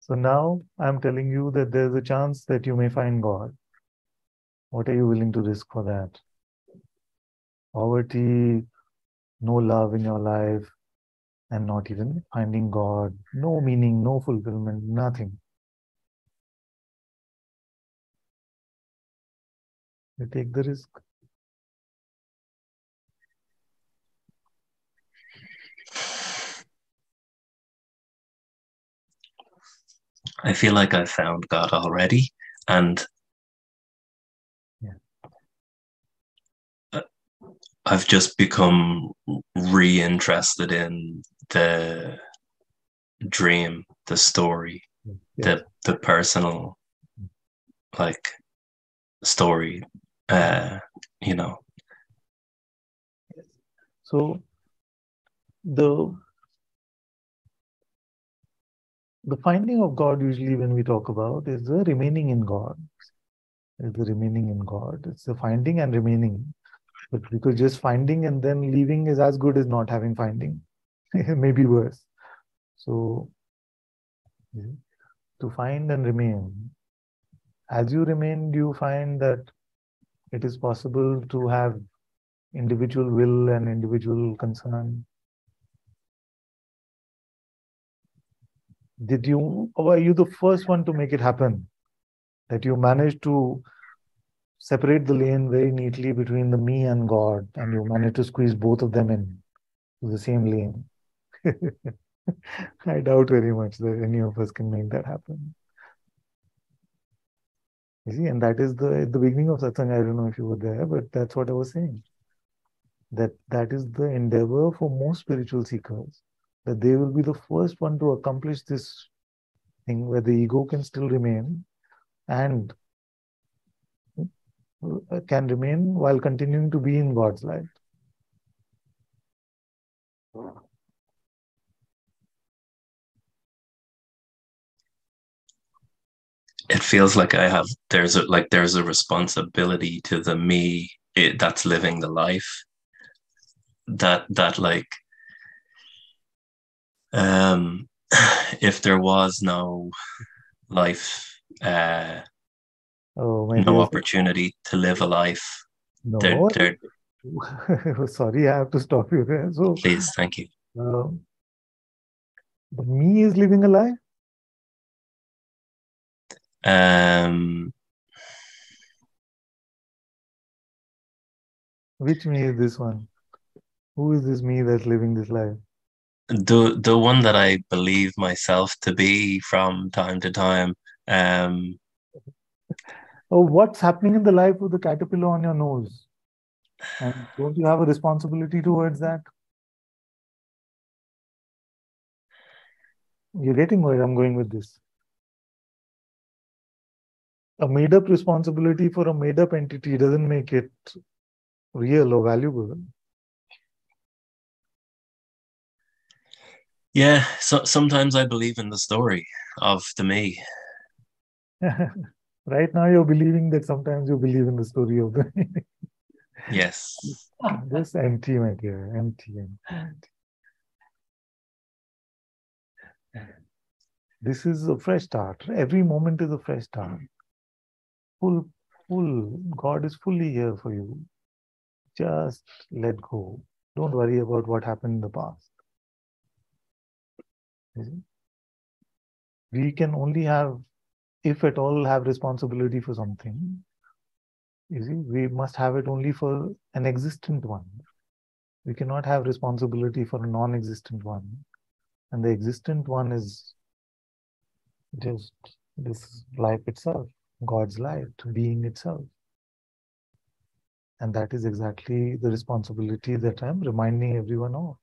So now I'm telling you that there's a chance that you may find God. What are you willing to risk for that? Poverty, no love in your life, and not even finding God, no meaning, no fulfillment, nothing. You take the risk. I feel like I've found God already, and I've just become reinterested in the dream, the story, the personal, like, story, you know. So the finding of God, usually when we talk about, is the remaining in God. It's the remaining in God. It's the finding and remaining. But because just finding and then leaving is as good as not having finding. Maybe worse. So, to find and remain. As you remain, you find that it is possible to have individual will and individual concern. Did you, or were you the first one to make it happen? That you managed to separate the lane very neatly between the me and God, and you manage to squeeze both of them in to the same lane. I doubt very much that any of us can make that happen. You see, and that is the beginning of Satsang. I don't know if you were there, but that's what I was saying. That is the endeavor for most spiritual seekers, that they will be the first one to accomplish this thing where the ego can still remain and can remain while continuing to be in God's light. It feels like I have, there's a responsibility to the me that's living the life, that like, if there was no life, no opportunity to live a life. No. Sorry, I have to stop you there. So, please, thank you. The me is living a life? Which me is this one? Who is this me that's living this life? The one that I believe myself to be from time to time. Oh, what's happening in the life of the caterpillar on your nose? And don't you have a responsibility towards that? You're getting where I'm going with this. A made-up responsibility for a made-up entity doesn't make it real or valuable. Yeah, so sometimes I believe in the story of the me. Right now, you're believing that sometimes you believe in the story of the... Yes. Just empty, my dear. Empty. This is a fresh start. Every moment is a fresh start. Full. God is fully here for you. Just let go. Don't worry about what happened in the past. We can only have... if at all have responsibility for something, you see, we must have it only for an existent one. We cannot have responsibility for a non-existent one. And the existent one is just this life itself, God's light, being itself. And that is exactly the responsibility that I'm reminding everyone of.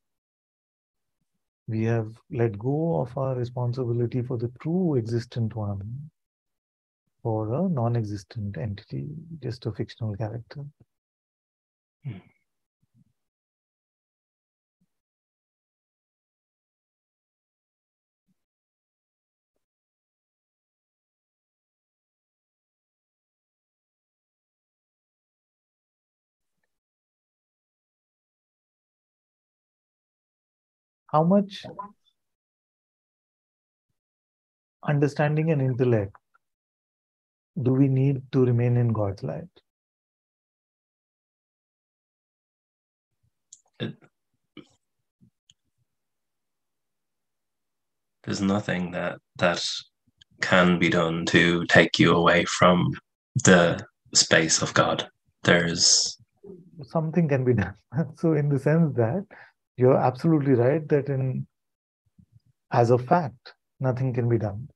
We have let go of our responsibility for the true existent one, for a non-existent entity, just a fictional character. How much understanding and intellect do we need to remain in God's light? There's nothing that can be done to take you away from the space of God. There is something can be done. So in the sense that you're absolutely right that as a fact, nothing can be done.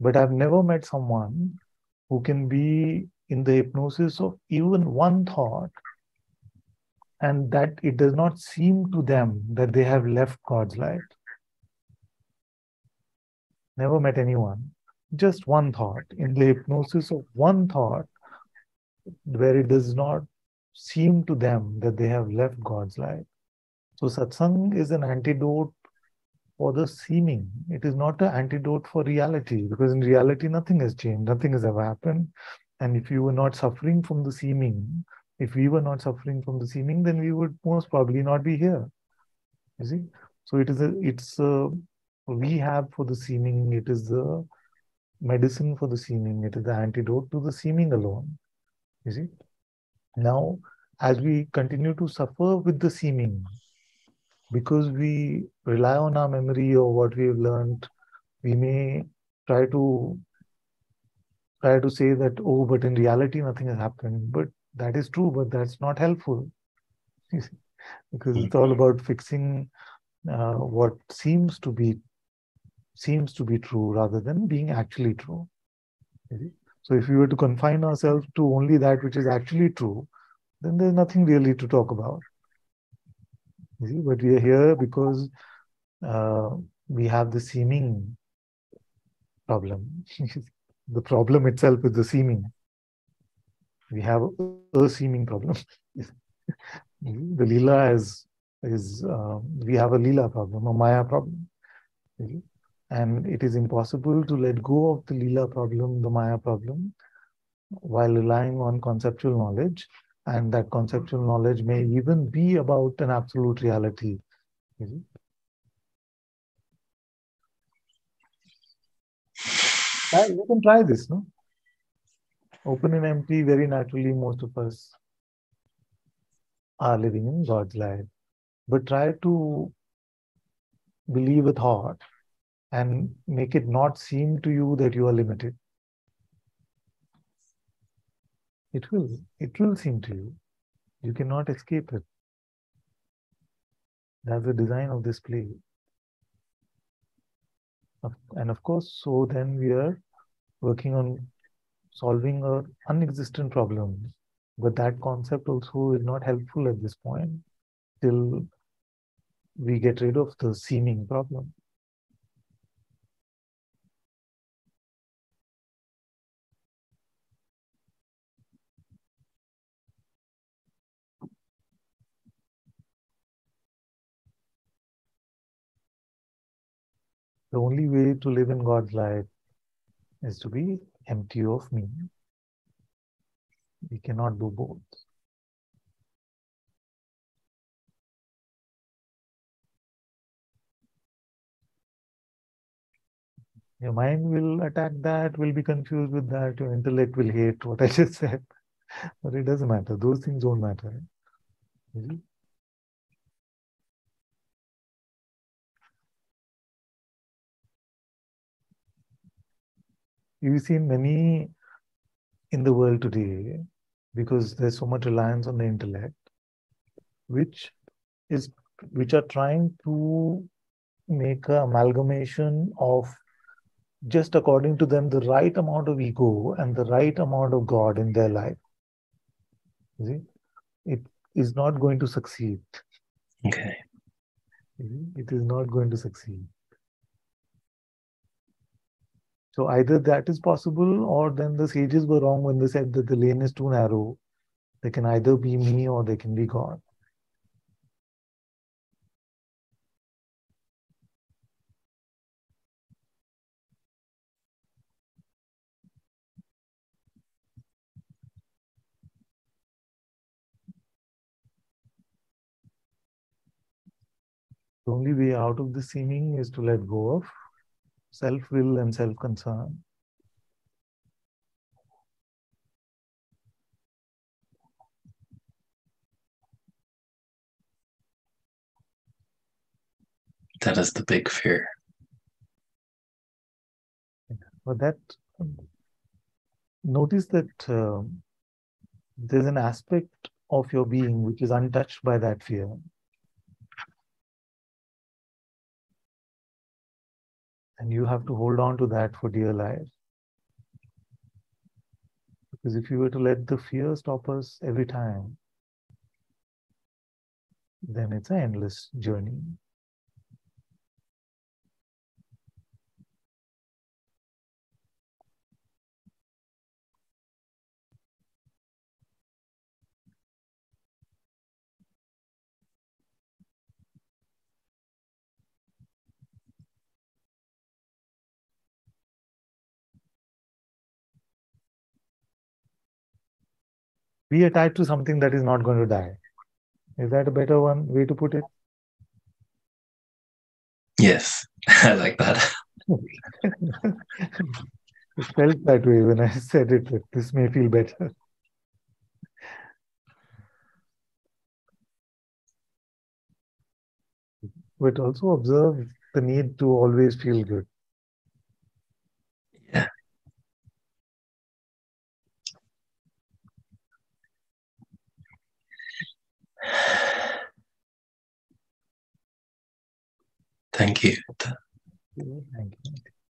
But I've never met someone who can be in the hypnosis of even one thought and that it does not seem to them that they have left God's light. Never met anyone. Just one thought. In the hypnosis of one thought where it does not seem to them that they have left God's light. So satsang is an antidote for the seeming. It is not an antidote for reality, because in reality nothing has changed, nothing has ever happened. And if you were not suffering from the seeming, if we were not suffering from the seeming, then we would most probably not be here. You see? So it's rehab for the seeming, it is the medicine for the seeming, it is the antidote to the seeming alone. You see? Now, as we continue to suffer with the seeming, because we rely on our memory or what we've learned, we may try to say that, oh, but in reality nothing has happened. But that is true, but that's not helpful. You see? Because it's all about fixing what seems to be true rather than being actually true. You see? So if we were to confine ourselves to only that which is actually true, then there's nothing really to talk about. You see, but we are here because we have the seeming problem. The problem itself is the seeming. We have a seeming problem. The lila is we have a lila problem, a maya problem. And it is impossible to let go of the lila problem, the maya problem, while relying on conceptual knowledge. And that conceptual knowledge may even be about an absolute reality. You can try this, no? Open and empty, very naturally, most of us are living in God's light. But try to believe a thought and make it not seem to you that you are limited. It will seem to you. You cannot escape it. That's the design of this play. And of course, so then we are working on solving an unexistent problem. But that concept also is not helpful at this point till we get rid of the seeming problem. The only way to live in God's light is to be empty of me. We cannot do both. Your mind will attack that, will be confused with that, your intellect will hate what I just said. But it doesn't matter. Those things don't matter. Really? You see many in the world today, because there's so much reliance on the intellect, which are trying to make an amalgamation of just according to them the right amount of ego and the right amount of God in their life. You see? It is not going to succeed. Okay. It is not going to succeed. So either that is possible, or then the sages were wrong when they said that the lane is too narrow. They can either be me or they can be God. The only way out of the seeming is to let go of self-will and self-concern. That is the big fear. But that, notice that there's an aspect of your being which is untouched by that fear. And you have to hold on to that for dear life. Because if you were to let the fear stop us every time, then it's an endless journey. Be attached to something that is not going to die. Is that a better one way to put it? Yes, I like that. It felt that way when I said it, that this may feel better. But also observe the need to always feel good. Thank you. Thank you.